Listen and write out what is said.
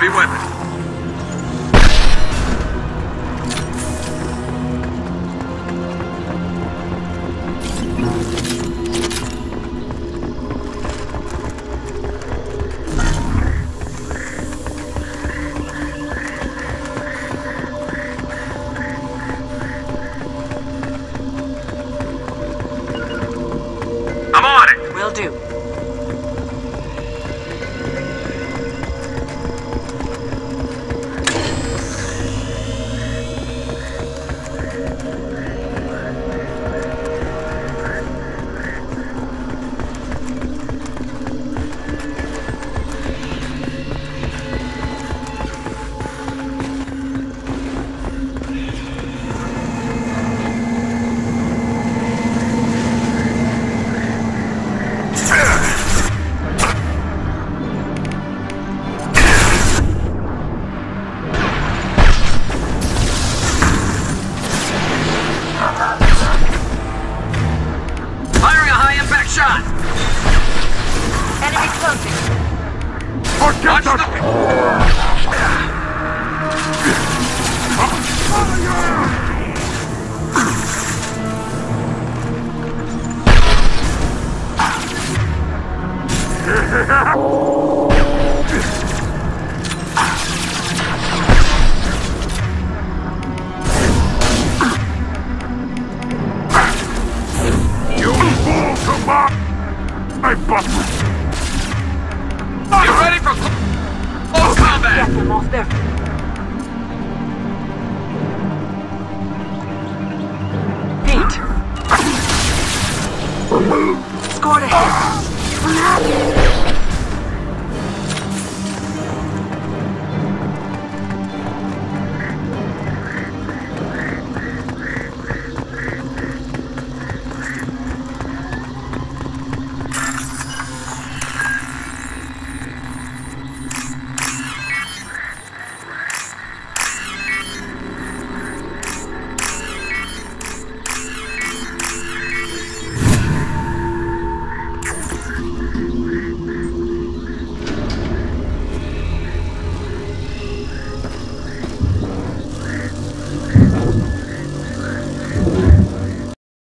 heavy weapon. Scored ahead.